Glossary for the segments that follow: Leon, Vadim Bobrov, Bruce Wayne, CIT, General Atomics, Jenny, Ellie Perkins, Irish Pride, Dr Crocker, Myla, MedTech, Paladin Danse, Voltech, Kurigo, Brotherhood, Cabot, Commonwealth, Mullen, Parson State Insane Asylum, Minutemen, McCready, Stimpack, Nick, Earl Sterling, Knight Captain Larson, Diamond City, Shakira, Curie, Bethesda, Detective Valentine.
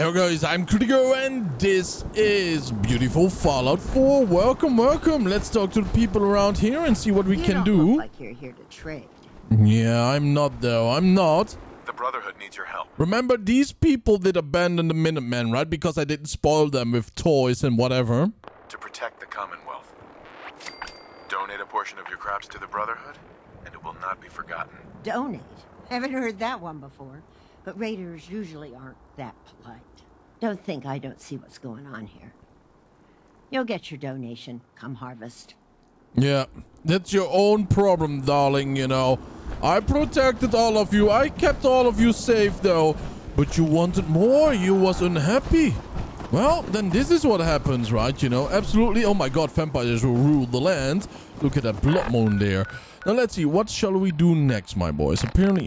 Hello guys, I'm Critico and this is beautiful Fallout 4. Welcome, welcome. Let's talk to the people around here and see what we can do. You don't look like you're here to trade. Yeah, I'm not though. I'm not. The Brotherhood needs your help. Remember, these people did abandon the Minutemen, right? Because I didn't spoil them with toys and whatever. To protect the Commonwealth. Donate a portion of your crops to the Brotherhood and it will not be forgotten. Donate? Haven't heard that one before. But raiders usually aren't that polite. Don't think I don't see what's going on here. You'll get your donation come harvest. Yeah, that's your own problem, darling, you know. I protected all of you. I kept all of you safe, though. But you wanted more. You was unhappy. Well, then this is what happens, right? You know, absolutely. Oh my god, vampires will rule the land. Look at that blood moon there. Now let's see, what shall we do next, my boys? Apparently,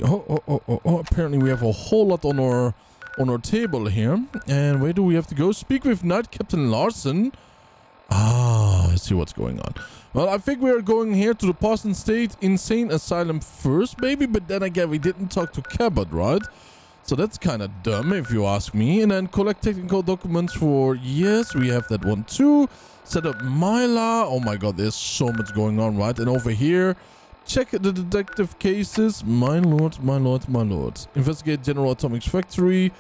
apparently we have a whole lot on our table here. And where do we have to go? Speak with Knight Captain Larson. Ah, let's see what's going on. Well, I think we are going here to the Parson State Insane Asylum first, maybe. But then again, we didn't talk to Cabot, right? So that's kind of dumb, if you ask me. And then collect technical documents for... Yes, we have that one too. Set up Myla. Oh my god, there's so much going on, right? And over here... Check the detective cases. My lord, my lord, my lord. Investigate General Atomics Factory.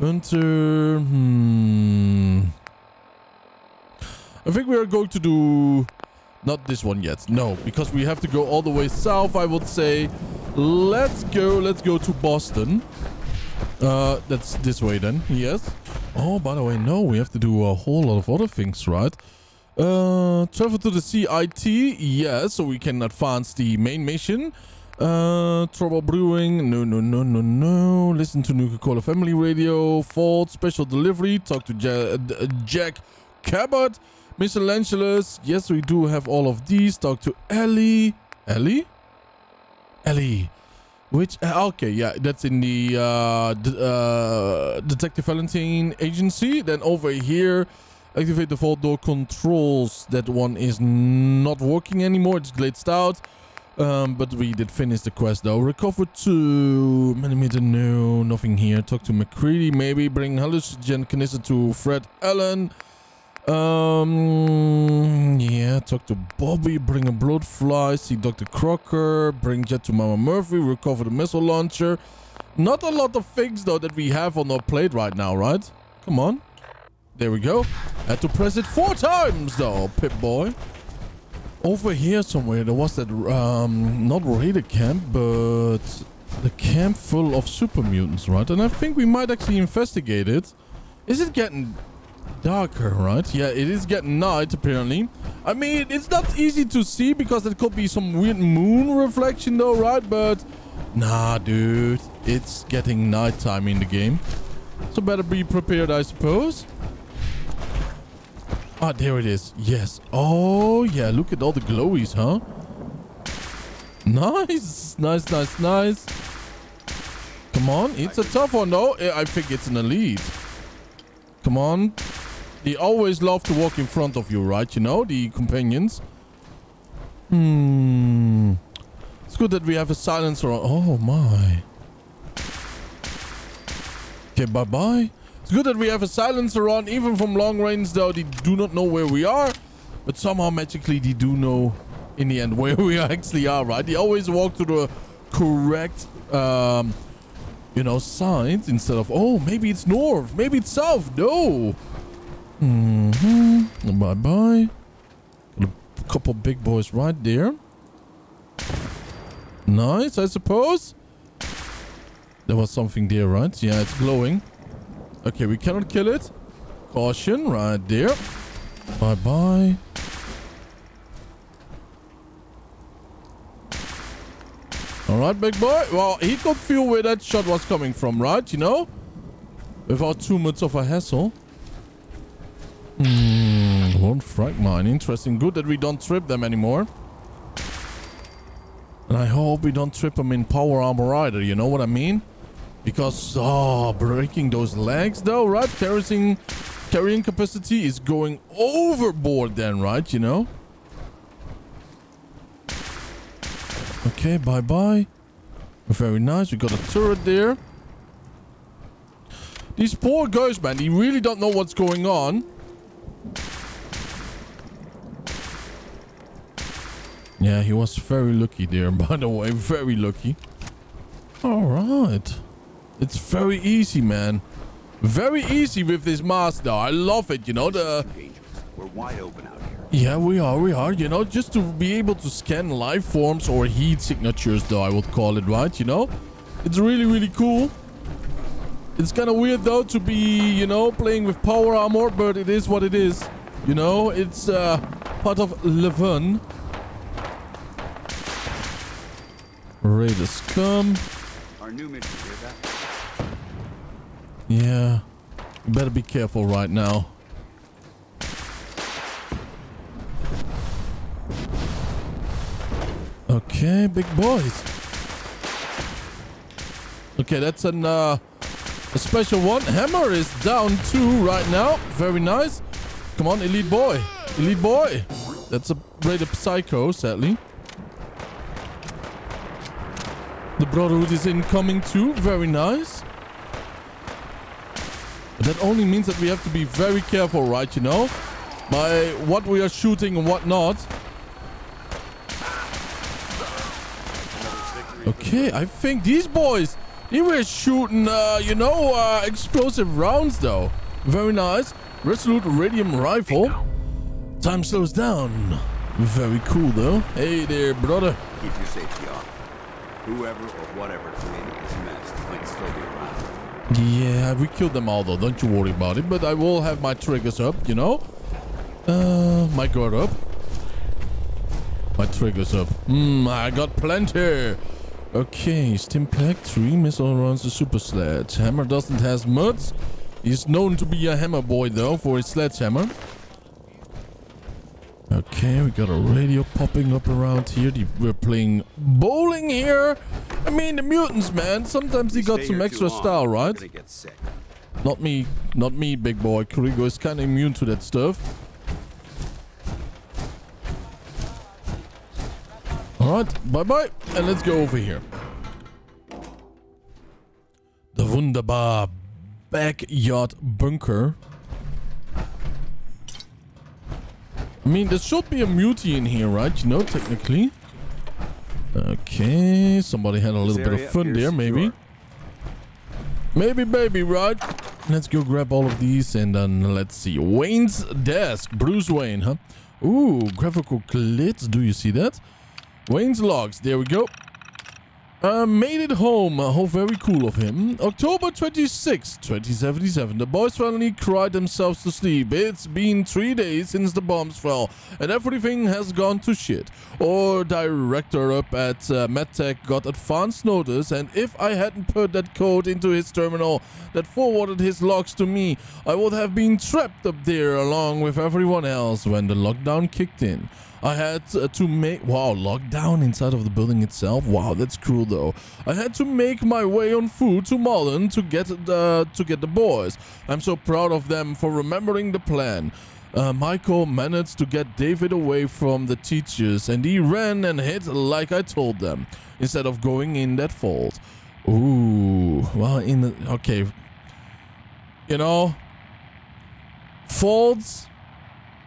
Hunter. I think we are going to do... Not this one yet. No, because we have to go all the way south, I would say. Let's go to Boston. That's this way then. Yes. Oh, by the way, no. We have to do a whole lot of other things, right? Travel to the CIT, yes, so we can advance the main mission. Trouble brewing, no. Listen to Nuka-Cola family radio. Fault, special delivery. Talk to Jack Cabot. Miscellaneous, yes, we do have all of these. Talk to Ellie. Ellie. Which, okay, yeah, that's in the Detective Valentine agency. Then over here. Activate the vault door controls. That one is not working anymore. It's glitched out. But we did finish the quest though. Recover 2 millimeter. No, nothing here. Talk to McCready. Maybe bring hallucinogen canister to Fred Allen. Yeah. Talk to Bobby. Bring a bloodfly. See Dr. Crocker. Bring jet to Mama Murphy. Recover the missile launcher. Not a lot of things though that we have on our plate right now, right? Come on. There we go. Had to press it 4 times though, Pip-Boy. Over here somewhere there was that, not raider camp, but the camp full of super mutants, right? And I think we might actually investigate it. Is it getting darker, right? Yeah, it is getting night apparently. I mean, it's not easy to see because it could be some weird moon reflection though, right? But nah, dude, it's getting nighttime in the game. So better be prepared, I suppose. Ah, there it is. Yes. Oh, yeah. Look at all the glowies, huh? Nice. Nice, nice, nice. Come on. It's a tough one, though. I think it's an elite. Come on. They always love to walk in front of you, right? You know, the companions. Hmm. It's good that we have a silencer on. Oh, my. Okay, bye-bye. It's good that we have a silencer on, even from long range, though they do not know where we are. But somehow, magically, they do know in the end where we actually are, right? They always walk to the correct, you know, signs instead of, oh, maybe it's north, maybe it's south. No. Mm-hmm. Bye-bye. A couple big boys right there. Nice, I suppose. There was something there, right? Yeah, it's glowing. Okay, we cannot kill it. Caution right there. Bye-bye. All right, big boy. Well, he could feel where that shot was coming from, right? You know? Without too much of a hassle. One frag mine. Interesting. Good that we don't trip them anymore. And I hope we don't trip them in power armor either. You know what I mean? Because, oh, breaking those legs though, right? Carrying capacity is going overboard then, right? You know? Okay, bye-bye. Very nice. We got a turret there. These poor guys, man, they really don't know what's going on. Yeah, he was very lucky there, by the way. Very lucky. All right. It's very easy, man. Very easy with this master. I love it, you know. We're wide open out here. Yeah, we are, you know, just to be able to scan life forms or heat signatures, though, I would call it, right? You know, it's really, really cool. It's kind of weird, though, to be, you know, playing with power armor, but it is what it is. You know, it's part of Levin. Raiders come. Our new mission, hear that? Yeah, you better be careful right now. Okay, big boys. Okay, that's an a special one. Hammer is down 2 right now. Very nice. Come on, elite boy. Elite boy. That's a rated psycho, sadly. The Brotherhood is incoming too. Very nice. But that only means that we have to be very careful, right? You know, by what we are shooting and what not. Okay, I think these boys, they were shooting, you know, explosive rounds, though. Very nice. Resolute Radium Rifle. Time slows down. Very cool, though. Hey there, brother. Keep your safety on. Whoever or whatever created this mess might still be around. Yeah, we killed them all, though. Don't you worry about it. But I will have my triggers up, you know. My guard up. My triggers up. I got plenty. Okay, Stimpack, 3 missile rounds, the super sledge. Hammer doesn't has muds. He's known to be a hammer boy, though, for his sledgehammer. Okay, we got a radio popping up around here. We're playing bowling here. I mean, the mutants, man. Sometimes they got some extra style, right? Not me, big boy. Kurigo is kind of immune to that stuff. Alright, bye-bye, and let's go over here. The Wunderbar Backyard Bunker. I mean, there should be a mutie in here, right? You know, technically. Okay, somebody had a little bit of fun there, maybe. Maybe, right? Let's go grab all of these, and then let's see. Wayne's desk. Bruce Wayne, huh? Ooh, graphical glitz. Do you see that? Wayne's logs, there we go. Made it home. Oh, very cool of him. October 26, 2077. The boys finally cried themselves to sleep. It's been 3 days since the bombs fell, and everything has gone to shit. Our director up at MedTech got advance notice, and if I hadn't put that code into his terminal that forwarded his logs to me, I would have been trapped up there along with everyone else when the lockdown kicked in. I had to make... Wow, lockdown inside of the building itself. Wow, that's cruel, though. I had to make my way on foot to Mullen to get the boys. I'm so proud of them for remembering the plan. Michael managed to get David away from the teachers, and he ran and hid like I told them, instead of going in that vault. Ooh, well, in the... Okay. You know, vaults...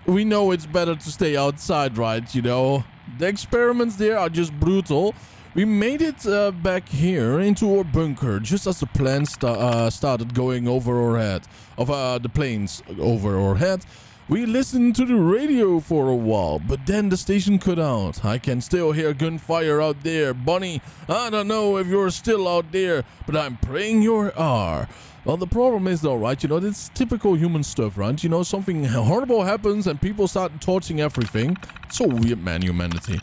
We know it's better to stay outside, right? You know, the experiments there are just brutal. We made it back here into our bunker just as the plane started going over our head. The planes over our head. We listened to the radio for a while, but then the station cut out. I can still hear gunfire out there. Bonnie, I don't know if you're still out there, but I'm praying you are. Well, the problem is, though, right, you know, it's typical human stuff, right? You know, something horrible happens and people start torching everything. It's so weird, man, humanity.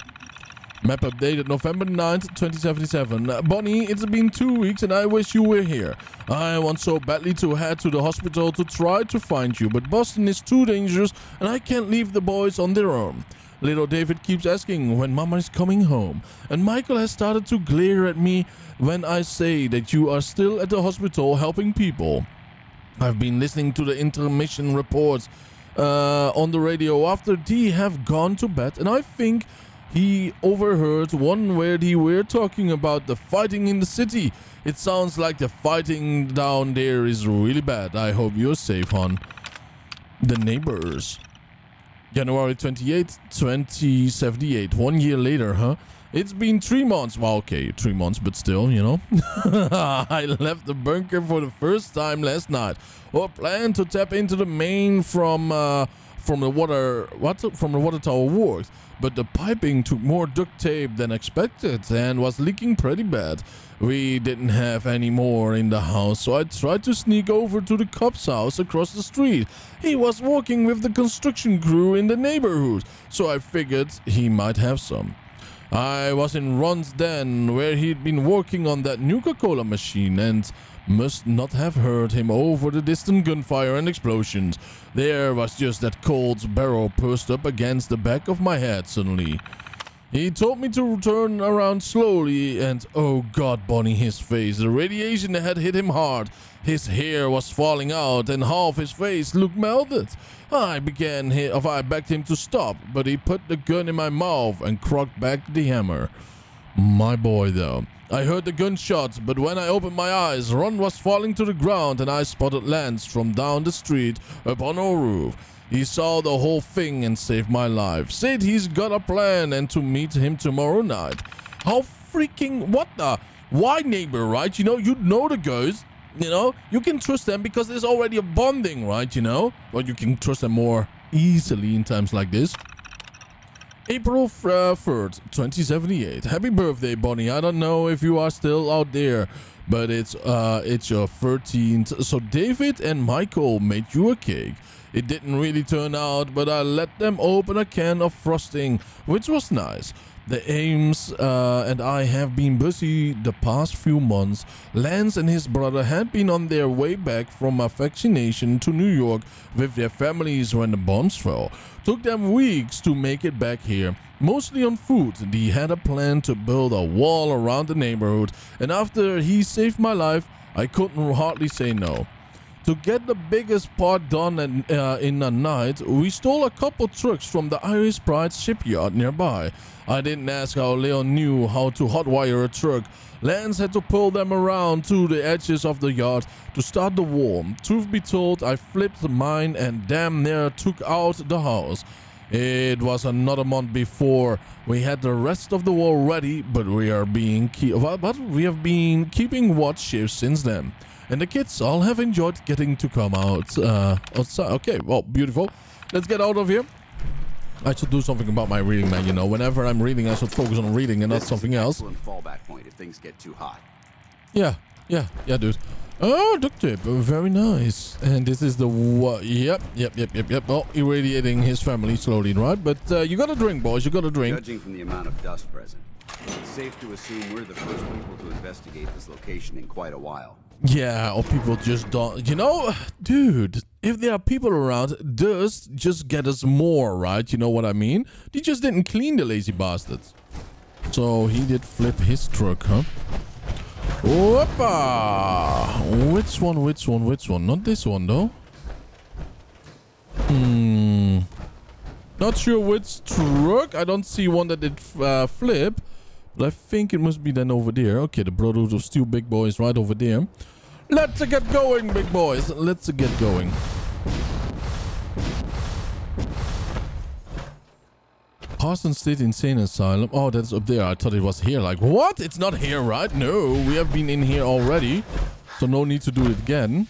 Map updated November 9th, 2077. Bonnie, it's been 2 weeks and I wish you were here. I want so badly to head to the hospital to try to find you, but Boston is too dangerous and I can't leave the boys on their own. Little David keeps asking when Mama is coming home, and Michael has started to glare at me when I say that you are still at the hospital helping people. I've been listening to the intermission reports on the radio after they have gone to bed, and I think He overheard one where they were talking about the fighting in the city. It sounds like the fighting down there is really bad. I hope you're safe, hon. The neighbors. January 28, 2078. 1 year later, huh? It's been 3 months. Well, okay, 3 months, but still, you know. I left the bunker for the first time last night. Or plan to tap into the main from the water tower works, but the piping took more duct tape than expected and was leaking pretty bad. We didn't have any more in the house, so I tried to sneak over to the cop's house across the street. He was working with the construction crew in the neighborhood, so I figured he might have some. I was in Ron's den, where he'd been working on that Nuka-Cola machine, and must not have heard him over the distant gunfire and explosions. There was just that cold barrel pushed up against the back of my head suddenly. He told me to turn around slowly, and oh god, Bonnie, his face. The radiation had hit him hard. His hair was falling out and half his face looked melted. I begged him to stop, but he put the gun in my mouth and cocked back the hammer. My boy, though. I heard the gunshots, but when I opened my eyes, Ron was falling to the ground and I spotted Lance from down the street upon our roof. He saw the whole thing and saved my life. Said he's got a plan and to meet him tomorrow night. How freaking... What the... Why, neighbor, right? You know, you know the guys. You know, you can trust them because there's already a bonding, right? You know? Well, you can trust them more easily in times like this. April 3rd, 2078. Happy birthday, Bonnie. I don't know if you are still out there, but it's your 13th. So David and Michael made you a cake. It didn't really turn out, but I let them open a can of frosting, which was nice. The Ames and I have been busy the past few months. Lance and his brother had been on their way back from a vaccination to New York with their families when the bombs fell. Took them weeks to make it back here, mostly on food. They had a plan to build a wall around the neighborhood, and after he saved my life, I couldn't hardly say no. To get the biggest part done in a night, we stole a couple trucks from the Irish Pride shipyard nearby. I didn't ask how Leon knew how to hotwire a truck. Lance had to pull them around to the edges of the yard to start the war. Truth be told, I flipped mine and damn near took out the house. It was another month before we had the rest of the wall ready, but we have been keeping watch shifts since then. And the kids all have enjoyed getting to come out outside. Okay, well, beautiful. Let's get out of here. I should do something about my reading, man. You know, whenever I'm reading, I should focus on reading and not something else. Fallback point if things get too hot. Yeah, dude. Oh, duct tape, very nice. And this is the what? Yep. Well, irradiating his family slowly, right? But you gotta drink, boys. You gotta drink. Judging from the amount of dust present, it's safe to assume we're the first people to investigate this location in quite a while. Yeah, or people just don't, you know, dude, if there are people around, dust just get us more, right? You know what I mean? They just didn't clean, the lazy bastards. So he did flip his truck, huh? Whoopa! Which one? Not this one, though. Not sure which truck. I don't see one that did flip. But I think it must be then over there. Okay, the Brotherhood of Steel Big Boys right over there. Let's get going, big boys. Let's get going. Parson State Insane Asylum. Oh, that's up there. I thought it was here. Like, what? It's not here, right? No, we have been in here already. So no need to do it again.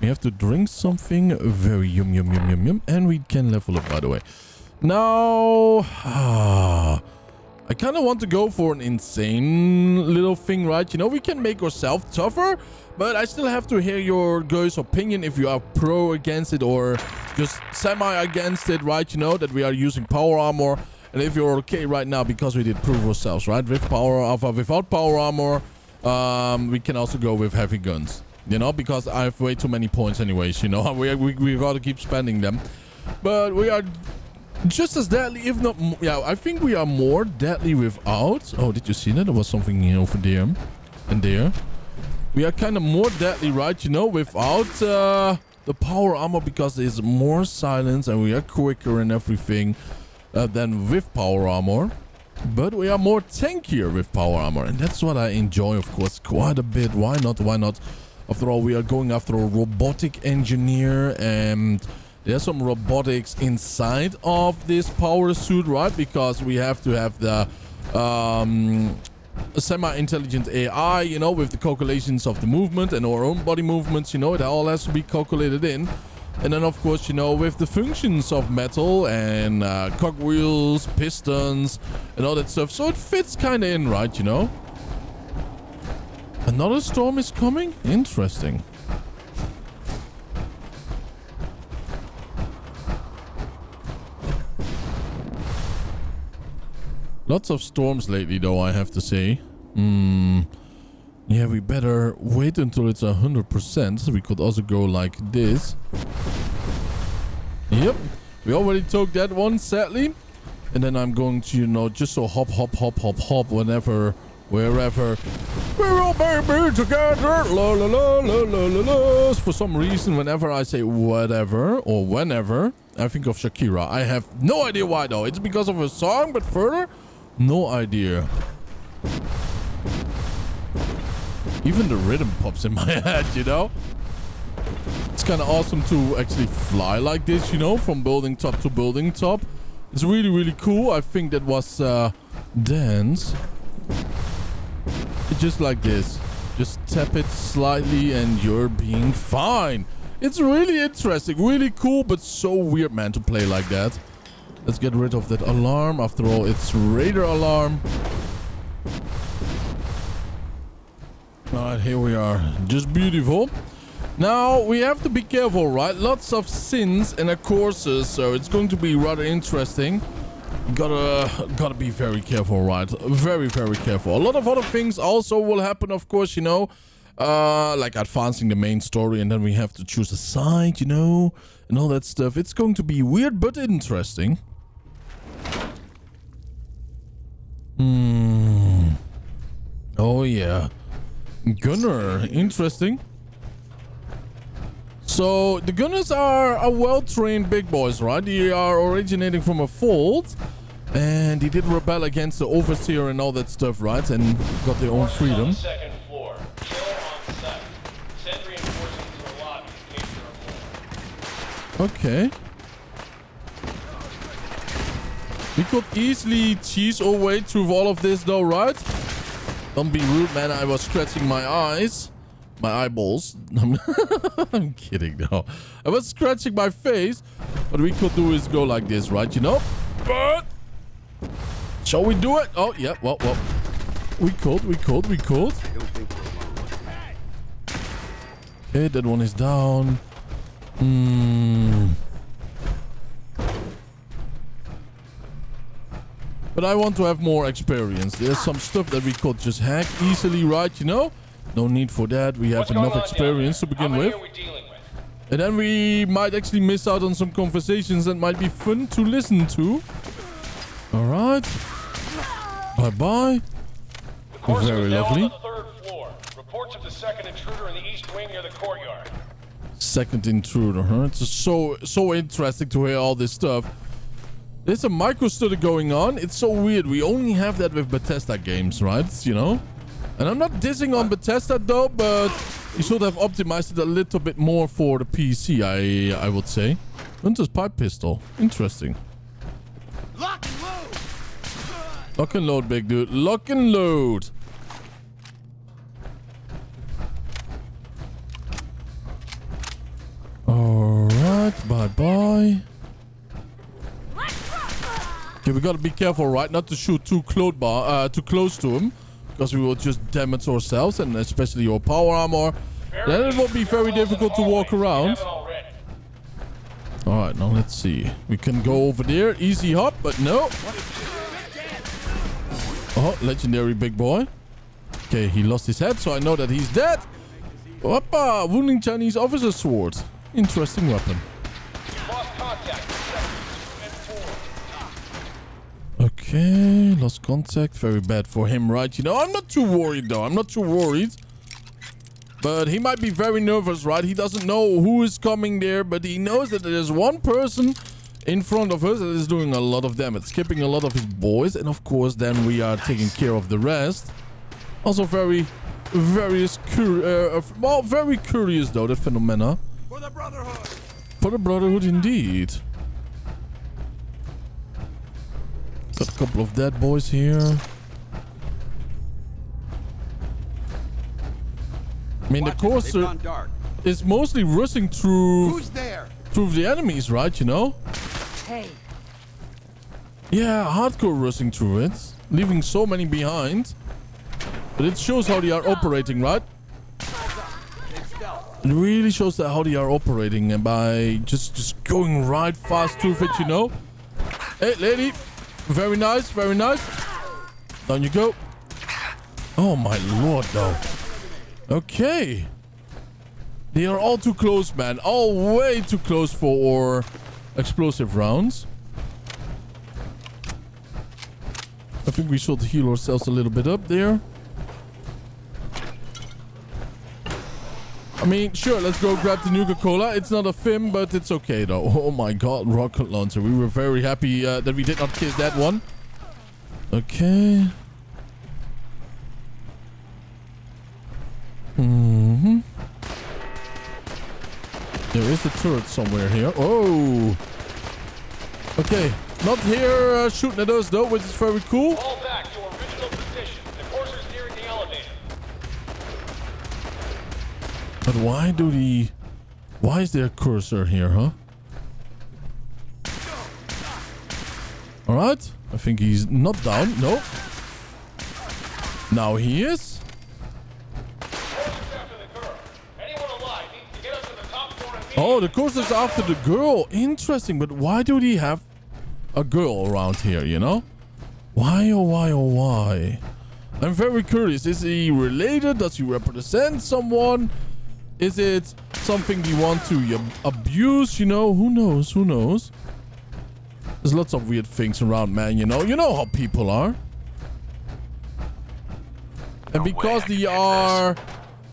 We have to drink something very yum. And we can level up, by the way. Now... I kind of want to go for an insane little thing, right? You know, we can make ourselves tougher, but I still have to hear your guys' opinion if you are pro against it or just semi against it, right? You know, that we are using power armor. And if you're okay right now, because we did prove ourselves, right? With power armor, without power armor, we can also go with heavy guns, you know, because I have way too many points anyways, you know, we got to keep spending them. But we are... just as deadly, if not... Yeah, I think we are more deadly without... Oh, did you see that? There was something over there. And there. We are kind of more deadly, right? You know, without the power armor, because there's more silence and we are quicker and everything than with power armor. But we are more tankier with power armor, and that's what I enjoy, of course, quite a bit. Why not? Why not? After all, we are going after a robotic engineer, and there's some robotics inside of this power suit, right? Because we have to have the semi-intelligent AI, you know, with the calculations of the movement and our own body movements, you know, it all has to be calculated in. And then, of course, you know, with the functions of metal and cogwheels, pistons, and all that stuff. So it fits kind of in, right, you know? Another storm is coming? Interesting. Lots of storms lately, though, I have to say. Yeah, we better wait until it's 100%. We could also go like this. Yep, we already took that one, sadly. And then I'm going to, you know, just so hop whenever, wherever. We're all baby together, la la la la la la la. For some reason, whenever I say whatever or whenever, I think of Shakira. I have no idea why, though. It's because of her song, but further, no idea. Even the rhythm pops in my head, you know? It's kind of awesome to actually fly like this, you know, from building top to building top. It's really, really cool. I think that was Dance. It's just like this. Just tap it slightly and you're being fine. It's really interesting, really cool, but so weird, man, to play like that. Let's get rid of that alarm. After all, it's radar alarm. Alright, here we are. Just beautiful. Now, we have to be careful, right? Lots of sins and a courses, so it's going to be rather interesting. Gotta be very careful, right? Very, very careful. A lot of other things also will happen, of course, you know. Like advancing the main story, and then we have to choose a side, you know, and all that stuff. It's going to be weird, but interesting. Oh, yeah. Gunner, interesting. So the gunners are well-trained big boys, right? They are originating from a fold, and they did rebel against the overseer and all that stuff, right? And got their own freedom. Second floor. Kill on site. Send reinforcements to the lobby in case there are more. Okay. We could easily cheese our way through all of this, though, right? Don't be rude, man. I was scratching my eyes. My eyeballs. I'm kidding, though. I was scratching my face. What we could do is go like this, right? You know? But... shall we do it? Oh, yeah. Well. We could. Okay, that one is down. But I want to have more experience. There's some stuff that we could just hack easily, right? You know? No need for that. We have enough experience to begin with. And then we might actually miss out on some conversations that might be fun to listen to. All right. Bye-bye. Very lovely. Reports of the second intruder in the east wing near the courtyard. Second intruder, huh? It's so interesting to hear all this stuff. There's a micro study going on. It's so weird. We only have that with Bethesda games, right? You know? And I'm not dissing on Bethesda, though, but you should have optimized it a little bit more for the PC, I would say. Hunter's pipe pistol. Interesting. Lock and load! Lock and load, big dude. Lock and load! Alright, bye-bye. Okay, we gotta be careful, right? Not to shoot too close to him, because we will just damage ourselves and especially your power armor. Then it will be very difficult to walk around. Alright, now let's see. We can go over there. Easy hop, but no. Oh, legendary big boy. Okay, he lost his head, so I know that he's dead. Hoppa! Wounding Chinese officer sword. Interesting weapon. Okay, lost contact. Very bad for him, right? You know, I'm not too worried, though. I'm not too worried. But he might be very nervous, right? He doesn't know who is coming there, but he knows that there's one person in front of us. It is doing a lot of damage, skipping a lot of his boys, and of course then we are taking care of the rest. Also very curious though, the phenomena. For the Brotherhood! For the Brotherhood indeed. Got a couple of dead boys here. I mean, the courser is mostly rushing through. Who's there? Through the enemies, right? You know? Hey. Yeah, hardcore rushing through it. Leaving so many behind. But it shows how they are operating, right? It really shows that how they are operating, and by just going right fast through it, you know. Hey, lady. Very nice, very nice. Down you go. Oh my lord, though. Okay. They are all too close, man. All way too close for our explosive rounds. I think we should heal ourselves a little bit up there. I mean, sure, let's go grab the Nuka-Cola. It's not a film, but it's okay, though. Oh, my God, rocket launcher. We were very happy that we did not kill that one. Okay. Mm-hmm. There is a turret somewhere here. Oh. Okay. Not here shooting at us, though, which is very cool. All back to original position. The courser's nearing the elevator. But why do the... Why is there a cursor here, huh? Alright. I think he's not down. No. Now he is. Oh, the cursor's after the girl. Interesting. But why do they have a girl around here, you know? Why, oh why, oh why? I'm very curious. Is he related? Does he represent someone? Is it something you want to abuse, you know? Who knows? Who knows? There's lots of weird things around, man, you know? You know how people are. And because they are,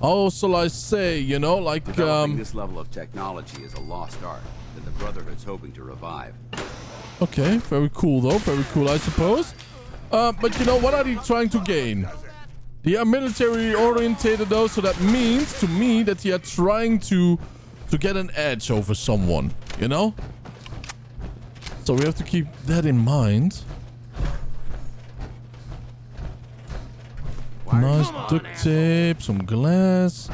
how shall I say, you know, like... Developing this level of technology is a lost art that the Brotherhood's hoping to revive. Okay, very cool, though. Very cool, I suppose. But, you know, what are they trying to gain? They are military orientated though, so that means to me that they are trying to get an edge over someone, you know? So we have to keep that in mind. Nice duct tape, some glass.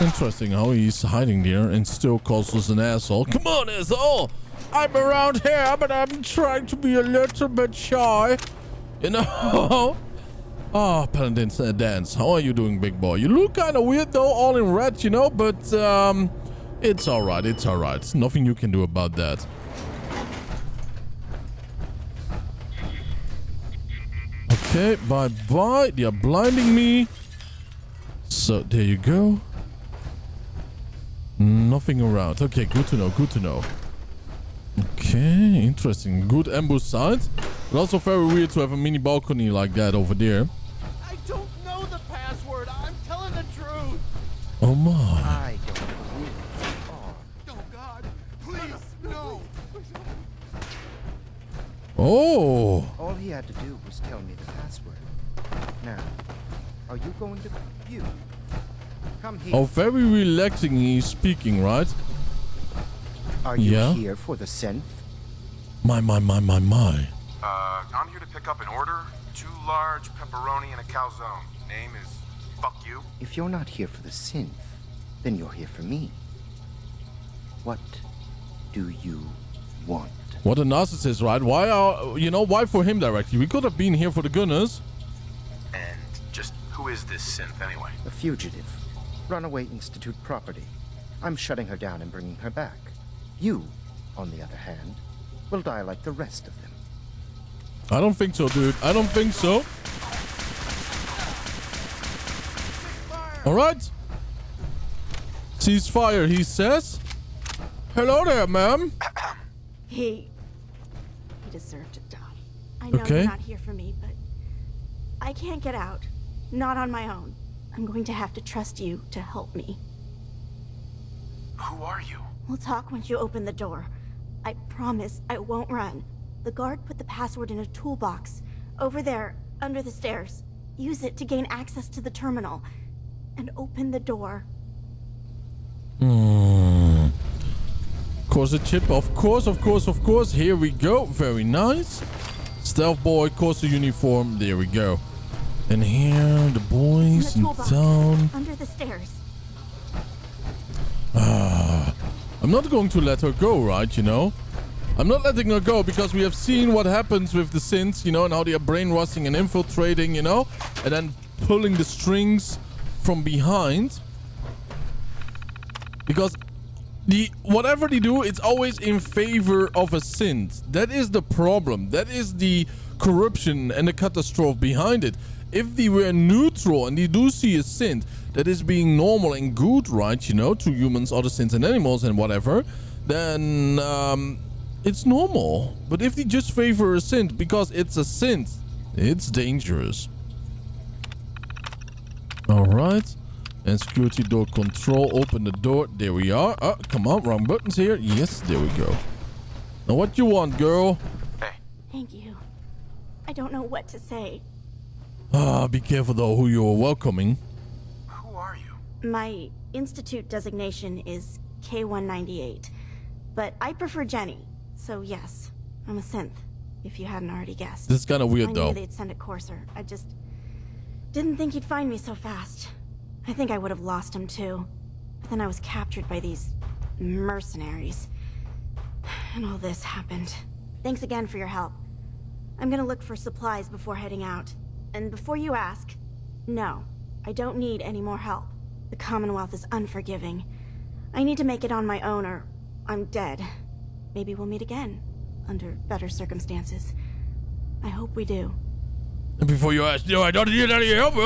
Interesting how he's hiding there and still calls us an asshole. Come on, asshole! I'm around here, but I'm trying to be a little bit shy, you know. Oh, Paladin Danse, how are you doing, big boy? You look kind of weird though, all in red, you know, but it's all right, it's all right. Nothing you can do about that. Okay, bye-bye. They are blinding me. So, there you go. Nothing around. Okay, good to know, good to know. Okay, interesting. Good ambush side. But also very weird to have a mini balcony like that over there. I don't know the password. I'm telling the truth. Oh my. I don't believe it. Oh God. Please, no. Oh. All he had to do was tell me the password. Now, are you going to... You. Come here. Oh, very relaxing he's speaking, right? Are you here for the synth? My. I'm here to pick up an order. 2 large pepperoni and a calzone. Name is Fuck You. If you're not here for the synth, then you're here for me. What do you want? What a narcissist, right? Why are, you know, why for him directly? We could have been here for the gunners. And just who is this synth anyway? A fugitive. Runaway Institute property. I'm shutting her down and bringing her back. You, on the other hand, will die like the rest of them. I don't think so, dude. I don't think so. All right. Ceasefire, he says. Hello there, ma'am. He deserved to die. I know you're not here for me, but I can't get out. Not on my own. I'm going to have to trust you to help me. Who are you? We'll talk once you open the door. I promise I won't run. The guard put the password in a toolbox. Over there, under the stairs. Use it to gain access to the terminal. And open the door. Mm. Corset chip, of course. Here we go. Very nice. Stealth boy, corset uniform. There we go. And here, the boys in town. Under the stairs. I'm not going to let her go, right? You know, I'm not letting her go because we have seen what happens with the synths, you know, and how they are brainwashing and infiltrating, you know, and then pulling the strings from behind. Because whatever they do, it's always in favor of a synth. That is the problem. That is the corruption and the catastrophe behind it. If they were neutral and they do see a synth that is being normal and good, right, you know, to humans, other synths and animals and whatever, then it's normal. But if they just favor a synth because it's a synth, it's dangerous. All right. And security door control, open the door. There we are. Oh, come on, wrong buttons here. Yes, there we go. Now what you want, girl? Hey. Thank you. I don't know what to say. Be careful though who you're welcoming. Who are you? My Institute designation is K-198, but I prefer Jenny, so yes, I'm a synth, if you hadn't already guessed. This is kind of weird though. I knew they'd send a courser. I just didn't think he'd find me so fast. I think I would have lost him too, but then I was captured by these mercenaries, and all this happened. Thanks again for your help. I'm gonna look for supplies before heading out. And before you ask, no, I don't need any more help. The Commonwealth is unforgiving. I need to make it on my own or I'm dead. Maybe we'll meet again under better circumstances. I hope we do. And before you ask, no, I don't need any help.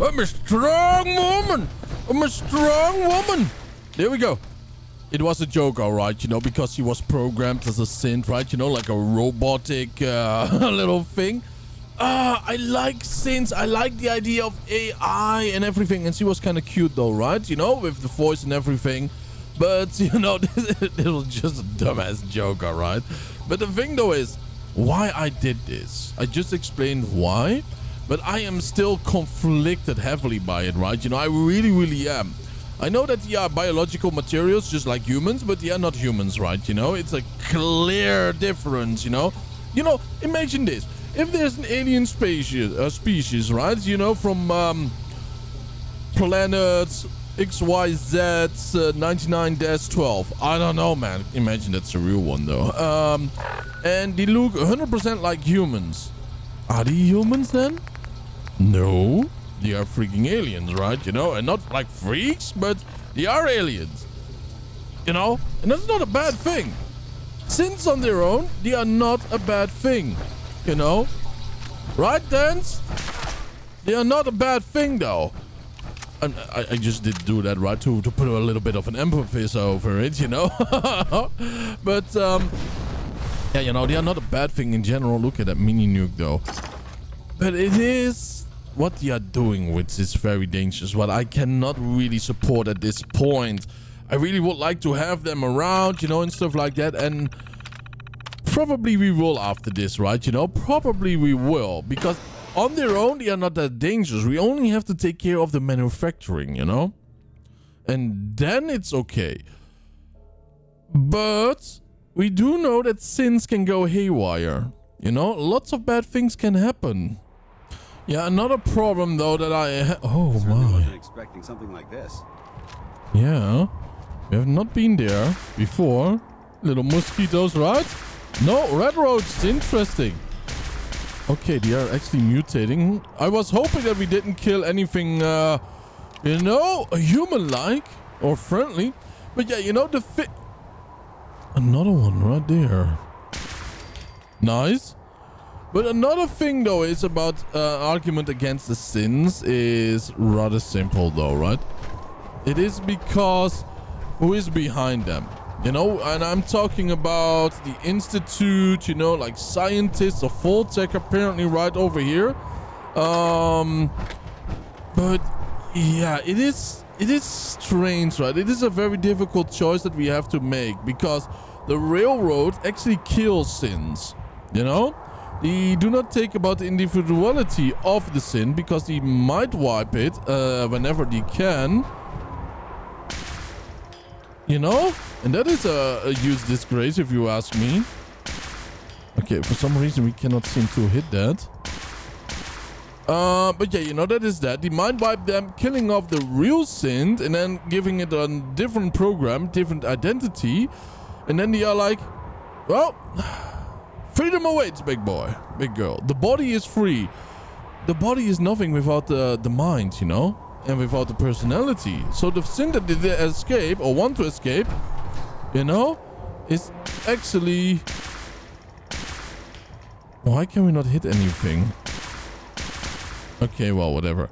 I'm a strong woman. There we go. It was a joke, all right, you know, because she was programmed as a synth, right? You know, like a robotic little thing. I like synths. I like the idea of AI and everything. And she was kind of cute though, right? You know, with the voice and everything. But, you know, it was just a dumbass joke, all right? But the thing though is, why I did this. I just explained why. But I am still conflicted heavily by it, right? You know, I really, really am. I know that they are biological materials just like humans, but they are not humans, right? You know, it's a clear difference, you know? You know, imagine this. If there's an alien species, right, you know, from planets XYZ 99-12. I don't know, man. Imagine that's a real one, though. And they look 100% like humans. Are they humans, then? No. They are freaking aliens, right, you know? And not like freaks, but they are aliens. You know? And that's not a bad thing. Since on their own, they are not a bad thing. You know, right, Dance? They are not a bad thing, though. I just did do that, right, to put a little bit of an empathy over it, you know. But yeah, you know, they are not a bad thing in general. Look at that mini nuke, though. But it is what they are doing, which is very dangerous. What I cannot really support at this point. I really would like to have them around, you know, and stuff like that, and. Probably we will after this, right? You know, probably we will, because on their own they are not that dangerous. We only have to take care of the manufacturing, you know, and then it's okay. But we do know that sins can go haywire, you know. Lots of bad things can happen. Yeah, another problem though that oh wow, wasn't expecting something like this. Yeah, we have not been there before. Little mosquitoes, right? No, railroads, interesting. Okay, they are actually mutating. I was hoping that we didn't kill anything, you know, human-like or friendly. But yeah, you know, the fit. Another one right there. Nice. But another thing, though, is about argument against the sins is rather simple, though, right? It is because who is behind them? You know, and I'm talking about the Institute, you know, like scientists of Voltech apparently right over here. But Yeah, it is strange, right? It is a very difficult choice that we have to make, because the Railroad actually kills sins, you know? They do not take about the individuality of the sin, because they might wipe it whenever they can, you know? And that is a huge disgrace, if you ask me. Okay, for some reason we cannot seem to hit that. But yeah, you know, that is that. They might wipe them, killing off the real Synth and then giving it a different program, different identity. And then they are like, well, freedom awaits, big boy, big girl. The body is free. The body is nothing without the mind, you know, and without the personality. So the Synth that did escape or want to escape, you know, is actually... Why can we not hit anything? Okay, well, whatever.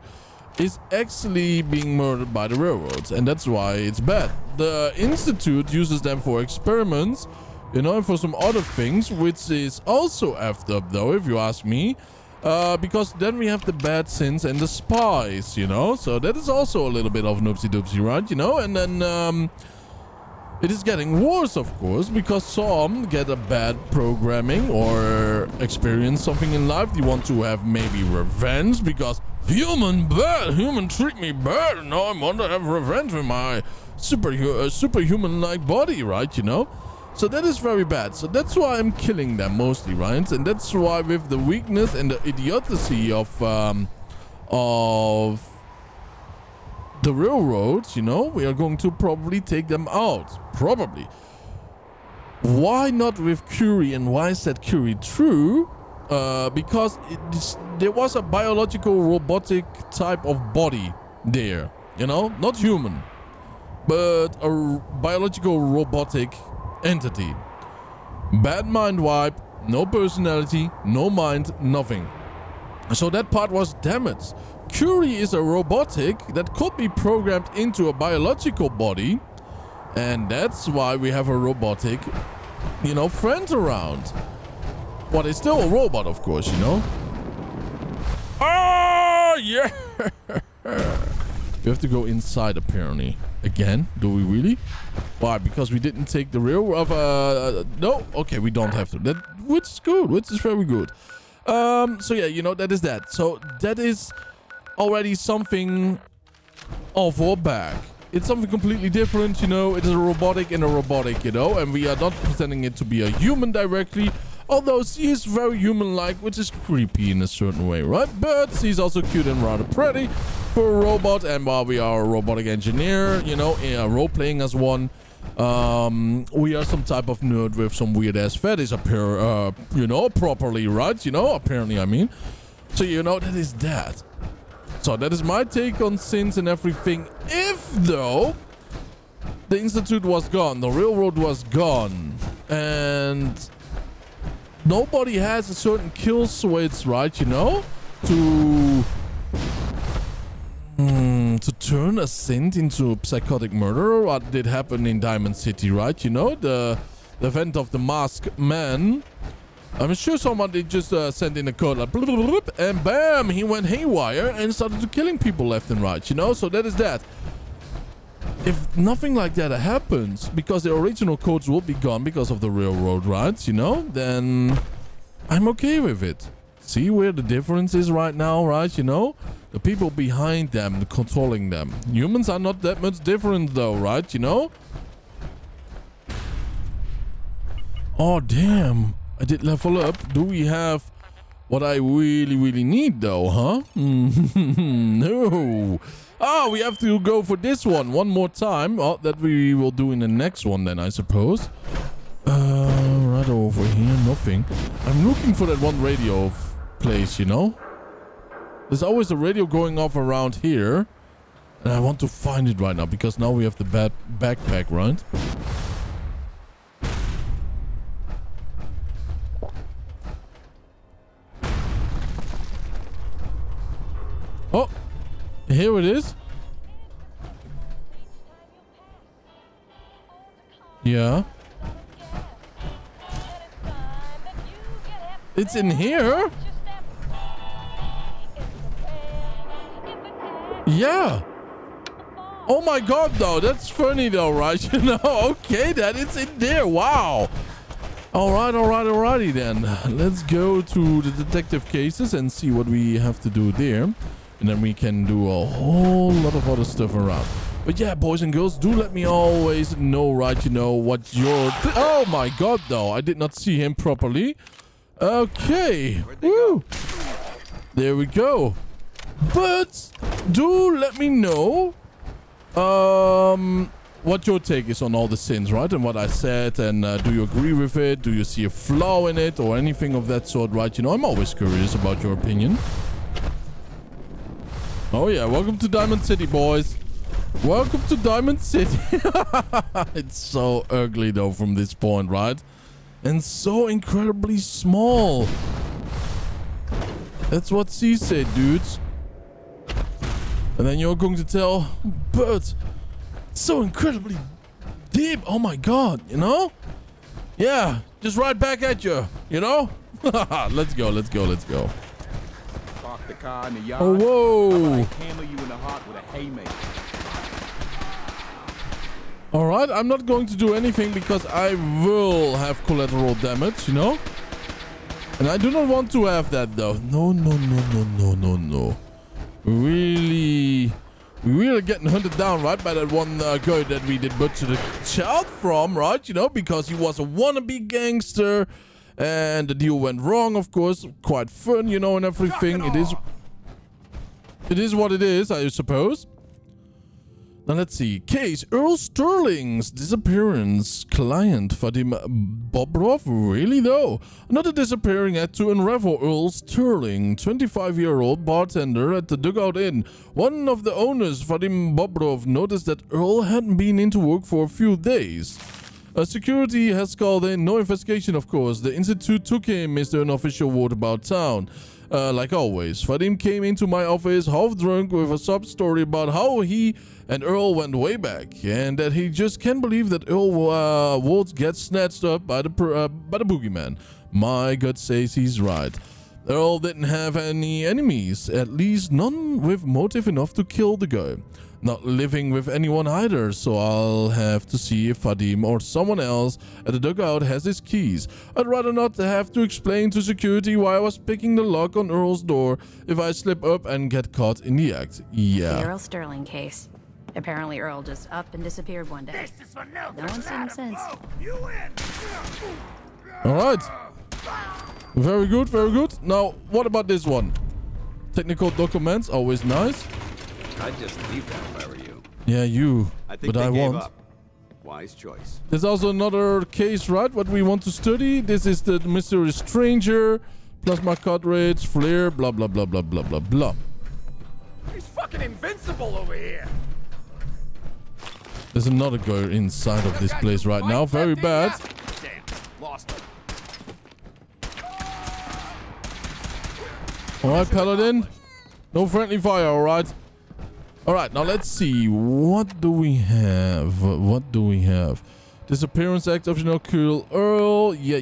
It's actually being murdered by the Railroads, and that's why it's bad. The Institute uses them for experiments, you know, and for some other things, which is also effed up, though, if you ask me. Because then we have the bad sins and the spies, you know? So that is also a little bit of an oopsie-doopsie, right? You know, and then... It is getting worse, of course, because some get a bad programming or experience something in life. They want to have maybe revenge because human treat me bad, and I want to have revenge with my superhuman-like body, right? You know, so that is very bad. So that's why I'm killing them mostly, right? And that's why with the weakness and the idiocy of the Railroads, you know, we are going to probably take them out. Probably. Why not with Curie, and why is that Curie true? Because there was a biological robotic type of body there, you know, not human, but a biological robotic entity. Bad mind wipe, no personality, no mind, nothing. So that part was damaged. Curie is a robotic that could be programmed into a biological body, and that's why we have a robotic, you know, friend around. But it's still a robot, of course, you know. Oh yeah. We have to go inside apparently. Again? Do we really? Why? Because we didn't take the real of no? Okay, we don't have to. That, which is good, which is very good. So yeah, you know, that is that. So that is already something off our back. It's something completely different, you know. It is a robotic and a robotic, you know, and we are not pretending it to be a human directly, although she is very human-like, which is creepy in a certain way, right? But she's also cute and rather pretty for a robot, and while we are a robotic engineer, you know, role-playing as one, we are some type of nerd with some weird-ass fetish, you know, properly, right? You know, apparently, I mean. So, you know, that is that. So that is my take on sins and everything. If, though, the Institute was gone, the Railroad was gone, and nobody has a certain kill switch, right, you know, to turn a sin into a psychotic murderer. What did happen in Diamond City, right, you know, the event of the masked man. I'm sure somebody just sent in a code like, and bam, he went haywire and started killing people left and right, you know? So that is that. If nothing like that happens, because the original codes will be gone because of the Railroad, right? You know, then I'm okay with it. See where the difference is right now, right? You know, the people behind them, controlling them. Humans are not that much different though, right? You know? Oh, damn. I did level up. Do we have what I really, really need though, huh? No. Oh, we have to go for this one more time. Oh, that we will do in the next one then, I suppose. Right over here, nothing. I'm looking for that one radio place, you know? There's always a radio going off around here. And I want to find it right now, because now we have the bad backpack, right? Oh, here it is. Yeah. It's in here. Yeah. Oh my god, though. That's funny, though, right? You know, okay, that is in there. Wow. Alrighty then. Let's go to the detective cases and see what we have to do there. And then we can do a whole lot of other stuff around. But yeah, boys and girls, do let me always know, right, you know, what your... Oh my god, though. I did not see him properly. Okay. Woo. There we go. But do let me know what your take is on all the sins, right, and what I said, and do you agree with it, do you see a flaw in it or anything of that sort, right? You know, I'm always curious about your opinion. Oh yeah, welcome to Diamond City, boys. Welcome to Diamond City. It's so ugly though from this point, right, and so incredibly small. That's what she said, dudes. And then you're going to tell, but so incredibly deep. Oh my god, you know? Yeah, just right back at you, you know? Let's go. Park the car in the yard. Oh, whoa. I hammer you in the heart with a haymaker. All right, I'm not going to do anything because I will have collateral damage, you know? And I do not want to have that, though. No. Really... We really getting hunted down, right, by that one guy that we did butcher the child from, right? You know, because he was a wannabe gangster. And the deal went wrong, of course. Quite fun, you know, and everything. It is what it is, I suppose. Now, let's see. Case Earl Sterling's disappearance. Client Vadim Bobrov. Really, though? Another disappearing had to unravel Earl Sterling, 25-year-old bartender at the Dugout Inn. One of the owners, Vadim Bobrov, noticed that Earl hadn't been into work for a few days. Security has called in. No investigation, of course. The Institute took him, is the unofficial word about town. Like always, Vadim came into my office half drunk with a sob story about how he and Earl went way back and that he just can't believe that Earl would get snatched up by the boogeyman. My gut says he's right. Earl didn't have any enemies, at least none with motive enough to kill the guy. Not living with anyone either, so I'll have to see if Vadim or someone else at the dugout has his keys. I'd rather not have to explain to security why I was picking the lock on Earl's door if I slip up and get caught in the act. Yeah. The Earl Sterling case. Apparently Earl just up and disappeared one day. No one's seen him since. Alright. Very good, very good. Now, what about this one? Technical documents, always nice. I'd just leave that if I were you. Yeah, you. I think but they I gave won't. Up. Wise choice. There's also another case, right? What we want to study. This is the mysterious stranger, plasma cartridge, flare, blah blah blah. He's fucking invincible over here. There's another guy inside of this place right now. Very bad. Damn, lost him. All right, Paladin. No friendly fire. All right. All right, now let's see. What do we have? Disappearance act, optional, kill Earl. Yeah.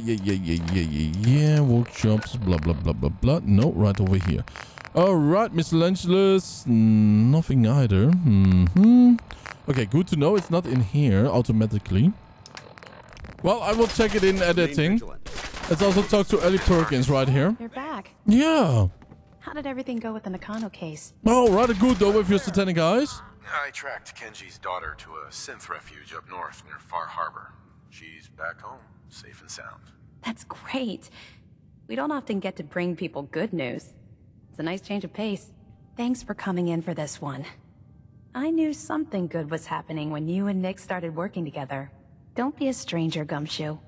Workshops, blah blah blah. No, right over here. All right, miscellaneous, nothing either. Okay, good to know it's not in here automatically. Well, I will check it in editing. Let's also talk to Ellie Perkins right here. You're back. Yeah. How did everything go with the Nakano case? Oh, rather good though with your satanic eyes. I tracked Kenji's daughter to a synth refuge up north near Far Harbor. She's back home, safe and sound. That's great. We don't often get to bring people good news. It's a nice change of pace. Thanks for coming in for this one. I knew something good was happening when you and Nick started working together. Don't be a stranger, Gumshoe.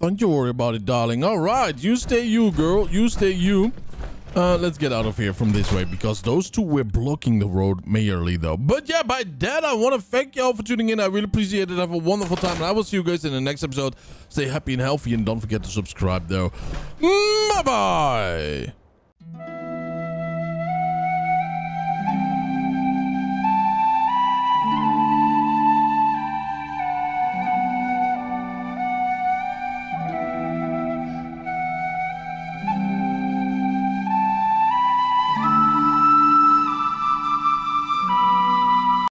Don't you worry about it, darling. All right, you stay you, girl. You stay you. Let's get out of here from this way because those two were blocking the road majorly though. But yeah, by that, I want to thank y'all for tuning in. I really appreciate it. Have a wonderful time. And I will see you guys in the next episode. Stay happy and healthy and don't forget to subscribe though. Bye-bye.